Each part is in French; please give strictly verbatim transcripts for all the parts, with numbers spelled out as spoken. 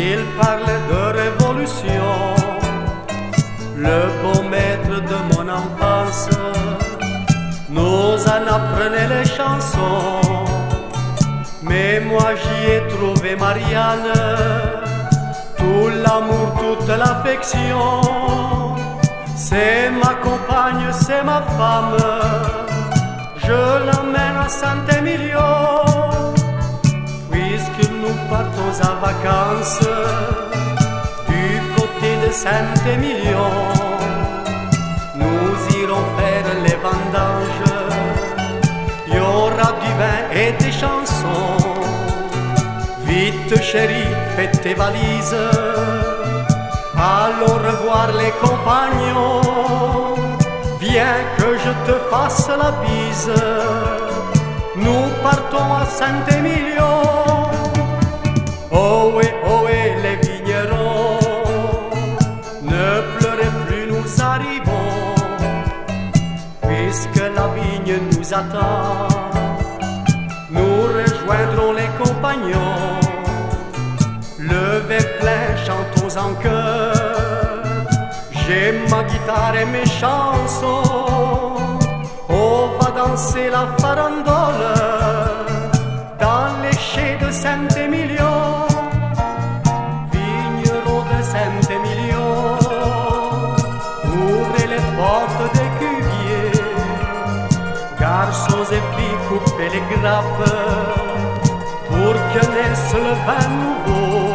Il parle de révolution, le beau maître de mon enfance nous en apprenait les chansons. Mais moi j'y ai trouvé Marianne, tout l'amour, toute l'affection. C'est ma compagne, c'est ma femme, je l'emmène à Saint-Émilion. Nous partons en vacances du côté de Saint-Émilion. Nous irons faire les vendanges, il y aura du vin et des chansons. Vite chérie, fais tes valises, allons revoir les compagnons. Viens que je te fasse la bise, nous partons à Saint-Émilion. Ohé, ohé, les vignerons, ne pleurez plus, nous arrivons, puisque la vigne nous attend, nous rejoindrons les compagnons. Le verre plein, chantons en chœur, j'ai ma guitare et mes chansons. On va danser la farandole dans les chais de Saint-Émilion. Vignerons de Saint-Émilion, ouvrez les portes des cuviers. Garçons et filles, coupez les grappes pour que naisse le vin nouveau.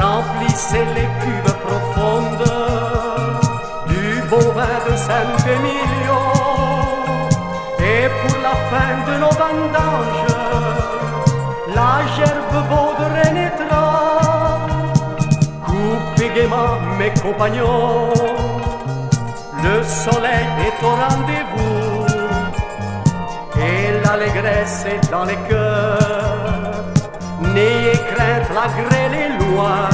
Remplissez les cuves profondes du bon vin de Saint-Émilion. Et pour la fin de nos vendanges, la gerbe vaut de renaîtra. Coupez gaiement, mes compagnons, le soleil est au rendez-vous, et l'allégresse est dans les cœurs. N'ayez crainte, la grêle est loin.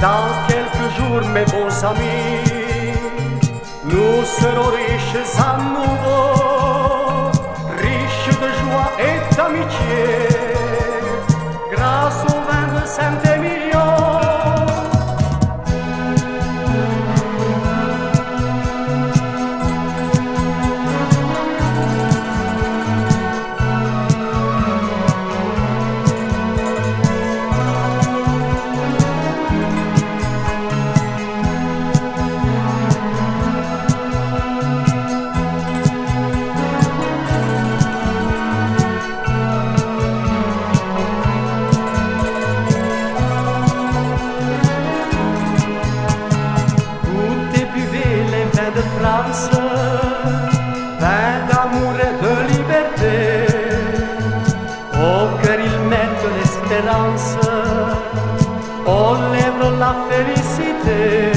Dans quelques jours, mes bons amis, nous serons riches à nouveau, riches de joie et d'amitié, grâce au vin de Saint-Émilion. Vin d'amour et de liberté, au cœur ils mettent l'espérance, aux lèvres la félicité.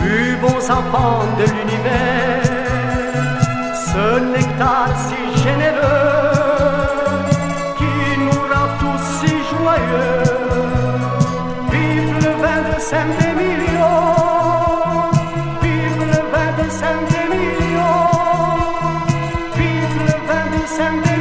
Buvons enfants de l'univers ce nectar si généreux, qui nous rend tous si joyeux. Vive le vin de Saint-Émilion, vive le vin de Saint-Émilion, vive le vin de Saint-Émilion.